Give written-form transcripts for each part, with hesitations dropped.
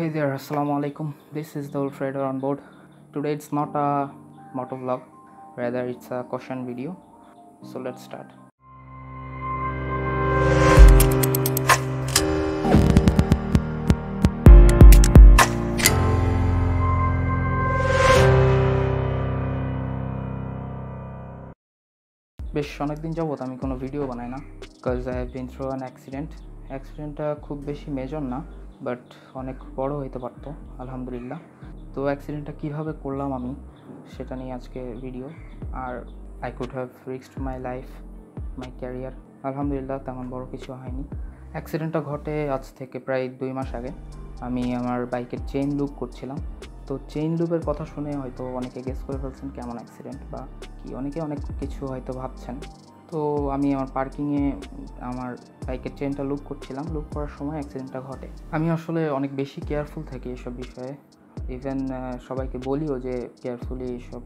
Hey there, Assalamualaikum. This is the old trader on board. Today it's not a moto vlog, rather it's a caution video. So let's start. বেশ অনেকদিন যাবত আমি কোনো video বানাই না, cause I have been through an accident. অ্যাক্সিডেন্টটা খুব বেশি মেজর না, বাট অনেক বড় হইতে পারতো আলহামদুলিল্লাহ। তো অ্যাক্সিডেন্টটা কীভাবে করলাম আমি সেটা নিয়ে আজকে ভিডিও। আর I could have risked my life, my career. আলহামদুলিল্লাহ তেমন বড় কিছু হয়নি। অ্যাক্সিডেন্টটা ঘটে আজ থেকে প্রায় 2 মাস আগে। আমি আমার বাইকের চেইন লুপ করছিলাম। তো চেইন লুপের কথা শুনে হয়তো অনেকে গেস করে ফেলছেন কেমন অ্যাক্সিডেন্ট বা কি, অনেকে অনেক কিছু হয়তো ভাবছেন। তো আমি আমার পার্কিংয়ে আমার বাইকের চেইনটা লুপ করছিলাম। লুপ করার সময় অ্যাক্সিডেন্টটা ঘটে। আমি আসলে অনেক বেশি কেয়ারফুল থাকি এসব বিষয়ে, ইভেন সবাইকে বলিও যে কেয়ারফুলি এইসব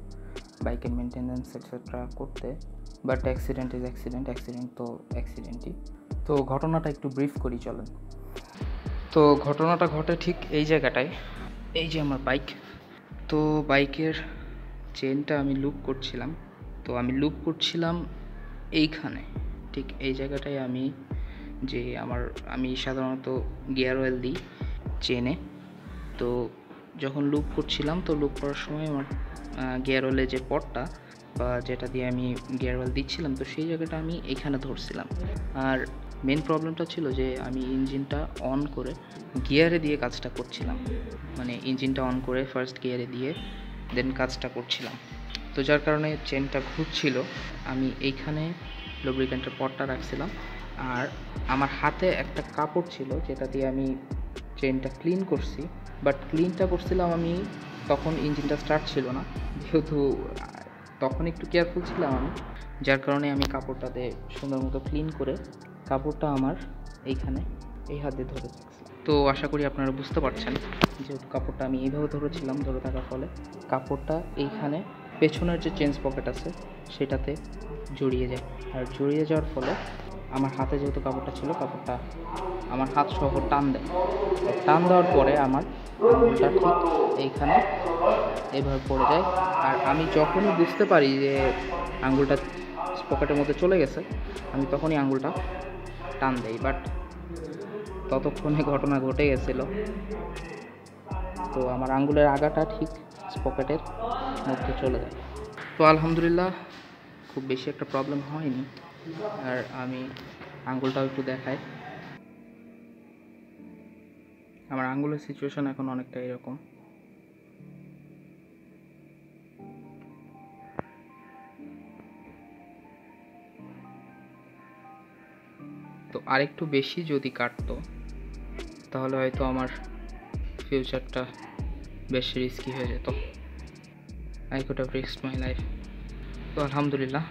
বাইকের মেনটেন্যান্স এটসেট্রা করতে। But accident is accident, accident তো অ্যাক্সিডেন্টই। তো ঘটনাটা একটু ব্রিফ করি চলেন। তো ঘটনাটা ঘটে ঠিক এই জায়গাটায়, এই যে আমার বাইক। তো বাইকের চেইনটা আমি লুপ করছিলাম। তো আমি লুপ করছিলাম এইখানে, ঠিক এই জায়গাটায়। আমি সাধারণত গিয়ার অয়েল দিই চেনে। তো যখন লুপ করছিলাম, তো লুপ করার সময় আমার গিয়ার অয়েলের যে পটটা বা যেটা দিয়ে আমি গিয়ার অয়েল দিচ্ছিলাম, তো সেই জায়গাটা আমি এইখানে ধরছিলাম। আর মেন প্রবলেমটা ছিল যে আমি ইঞ্জিনটা অন করে গিয়ারে দিয়ে কাজটা করছিলাম, মানে ইঞ্জিনটা অন করে ফার্স্ট গিয়ারে দিয়ে দেন কাজটা করছিলাম। তো যার কারণে চেনটা ঘুরছিল। আমি এইখানে লুব্রিকেন্টের পটটা রাখছিলাম, আর আমার হাতে একটা কাপড় ছিল যেটা দিয়ে আমি চেনটা ক্লিন করছি। বাট ক্লিনটা করছিলাম আমি, তখন ইঞ্জিনটা স্টার্ট ছিল না, যেহেতু তখন একটু কেয়ারফুল ছিলাম আমি, যার কারণে আমি কাপড়টাতে সুন্দর মতো ক্লিন করে কাপড়টা আমার এইখানে এই হাতে ধরে থাকছিলাম। তো আশা করি আপনারা বুঝতে পারছেন, যেহেতু কাপড়টা আমি এইভাবে ধরেছিলাম, ধরে থাকার ফলে কাপড়টা এইখানে পেছনের যে চেঞ্জ পকেট আছে সেটাতে জড়িয়ে যায়। আর জড়িয়ে যাওয়ার ফলে আমার হাতে যেহেতু কাপড়টা ছিল, কাপড়টা আমার হাত সহ টান দেয়। টান দেওয়ার পরে আমার কাপড়টা ঠিক এইখানে এভাবে পড়ে যায়। আর আমি যখনই বুঝতে পারি যে আঙুলটা পকেটের মধ্যে চলে গেছে, আমি তখনই আঙুলটা টান দেই। বাট ততক্ষণে ঘটনা ঘটে গেছিল। তো আমার আঙুলের আগাটা ঠিক পকেটের মধ্যে চলে যায়। তো আলহামদুলিল্লাহ খুব বেশি একটা প্রবলেম হয়নি। আর আমি আঙুলটাও একটু দেখাই, আমার আঙুলের সিচুয়েশন এখন অনেকটা এরকম। তো আরেকটু বেশি যদি কাটতো তাহলে হয়তো আমার ফিউচারটা বেশ রিস্কি হয়ে যেত। I could have risked my life. তো আলহামদুলিল্লাহ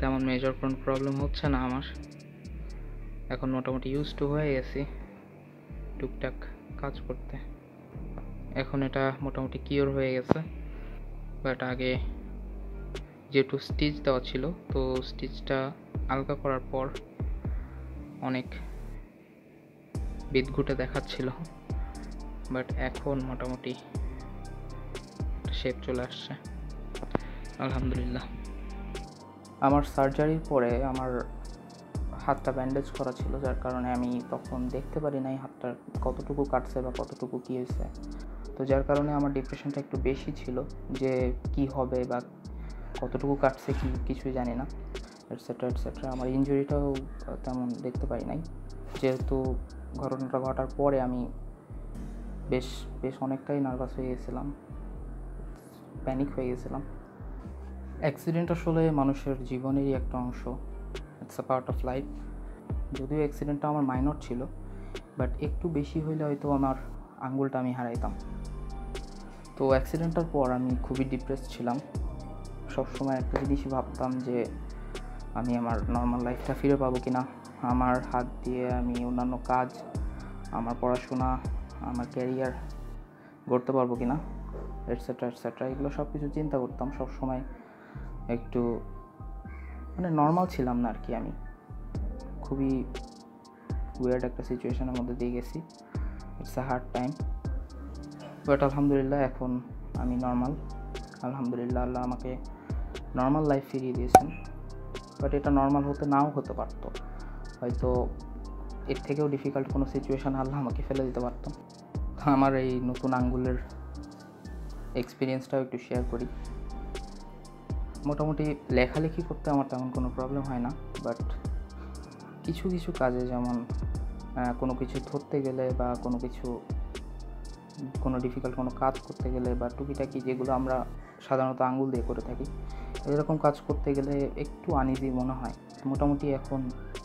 তেমন মেজর কোনো প্রবলেম হচ্ছে না আমার। এখন মোটামুটি ইউজ টু হয়ে গেছি টুকটাক কাজ করতে। এখন এটা মোটামুটি কিওর হয়ে গেছে। বাট আগে যেটু স্টিচ দেওয়া ছিল, তো স্টিচটা আলগা করার পর অনেক বিদঘুটে দেখাচ্ছিল। বাট এখন মোটামুটি শেপ চলে আসছে আলহামদুলিল্লাহ। আমার সার্জারির পরে আমার হাতটা ব্যান্ডেজ করা ছিল, যার কারণে আমি তখন দেখতে পারি নাই হাতটার কতটুকু কাটছে বা কতটুকু কী হয়েছে। তো যার কারণে আমার ডিপ্রেশনটা একটু বেশি ছিল যে কি হবে বা কতটুকু কাটছে কি কিছুই জানি না, এটসেট্রা এটসেট্রা। আমার ইঞ্জুরিটাও তেমন দেখতে পারি নাই, যেহেতু ঘটনাটা ঘটার পরে আমি বেশ অনেকটাই নার্ভাস হয়ে গেছিলাম, প্যানিক হয়ে গেছিলাম। অ্যাক্সিডেন্ট আসলে মানুষের জীবনেরই একটা অংশ, it's a part of life. যদিও অ্যাক্সিডেন্টটা আমার মাইনর ছিল, বাট একটু বেশি হইলে হয়তো আমার আঙুলটা আমি হারাইতাম। তো অ্যাক্সিডেন্টটার পর আমি খুবই ডিপ্রেসড ছিলাম। সবসময় একটা জিনিসই ভাবতাম যে আমি আমার নর্মাল লাইফটা ফিরে পাবো কি না। আমার হাত দিয়ে আমি অন্যান্য কাজ, আমার পড়াশোনা, আমার ক্যারিয়ার গড়তে পারবো কি না, এটসেট্রা এটসেট্রা, এগুলো সব কিছু চিন্তা করতাম সবসময়। একটু মানে নর্মাল ছিলাম না আর কি। আমি খুবই উইয়ার্ড একটা সিচুয়েশনের মধ্যে দিয়ে গেছি। It's a hard time but अल्हम्दुलिल्लाह एखन आमी नर्माल अल्हम्दुलिल्लाह आल्लाह आमाके नर्माल लाइफ फिरिए दिएছেন बट एटा नर्माल होते नाओ होते पारतो হয়তো এর থেকেও ডিফিকাল্ট কোনো সিচুয়েশন আল্লাহ আমাকে ফেলে দিতে পারতো। তো আমার এই নতুন আঙ্গুলের এক্সপিরিয়েন্সটাও একটু শেয়ার করি। মোটামুটি লেখালেখি করতে আমার তেমন কোনো প্রবলেম হয় না, বাট কিছু কিছু কাজে যেমন কোনো কিছু ধরতে গেলে বা কোনো ডিফিকাল্ট কোনো কাজ করতে গেলে বা টুকিটাকি যেগুলো আমরা সাধারণত আঙ্গুল দিয়ে করে থাকি এরকম কাজ করতে গেলে একটু আনইজি মনে হয়। মোটামুটি এখন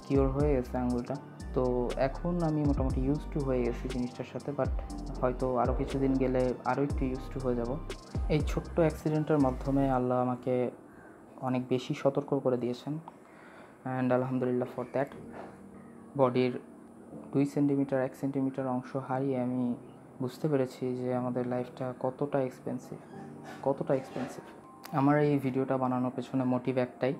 কিওর হয়ে গেছে আঙ্গুলটা, তো এখন আমি মোটামুটি ইউজ টু হয়ে গেছি জিনিসটার সাথে, বাট হয়তো আরও কিছুদিন গেলে আরও একটু ইউজ টু হয়ে যাব। এই ছোট্ট অ্যাক্সিডেন্টের মাধ্যমে আল্লাহ আমাকে অনেক বেশি সতর্ক করে দিয়েছেন অ্যান্ড আলহামদুলিল্লাহ ফর দ্যাট। বডির 2 সেন্টিমিটার 1 সেন্টিমিটার অংশ হারিয়ে আমি বুঝতে পেরেছি যে আমাদের লাইফটা কতটা এক্সপেন্সিভ। আমার এই ভিডিওটা বানানোর পেছনে মোটিভ একটাই,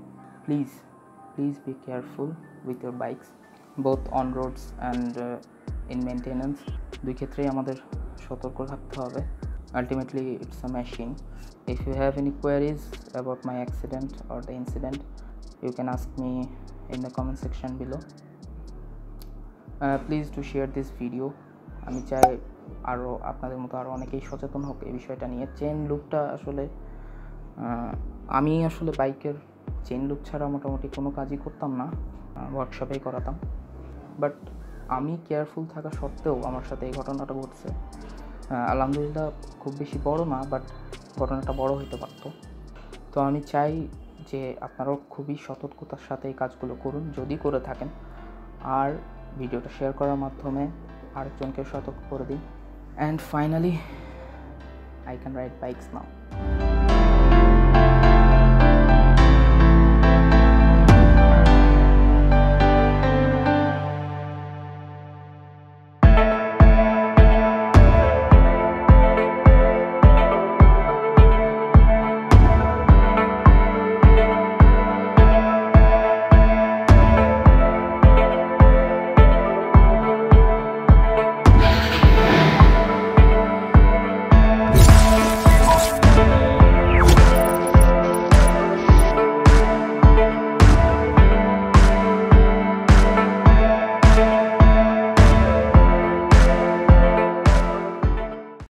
please be careful with your bikes both on roads and in maintenance. 2 ক্ষেত্রেই আমাদের সতর্ক থাকতে হবে। Ultimately it's a machine. If you have any queries about my accident or the incident you can ask me in the comment section below. Please to share this video. আমি চাই আরও আপনাদের মতো আরও অনেকেই সচেতন হোক এই বিষয়টা নিয়ে। চেন লুপটা আসলে আমি বাইকের চেন লুপ ছাড়া মোটামুটি কোনো কাজই করতাম না, ওয়ার্কশপেই করাতাম, বাট আমি কেয়ারফুল থাকা সত্ত্বেও আমার সাথে এই ঘটনাটা ঘটছে। আলহামদুলিল্লাহ খুব বেশি বড় না, বাট ঘটনাটা বড় হতে পারতো। তো আমি চাই যে আপনারাও খুবই সতর্কতার সাথে এই কাজগুলো করুন যদি করে থাকেন, আর ভিডিওটা শেয়ার করার মাধ্যমে আরেকজনকে সতর্ক করে দিন। And finally I can ride bikes now.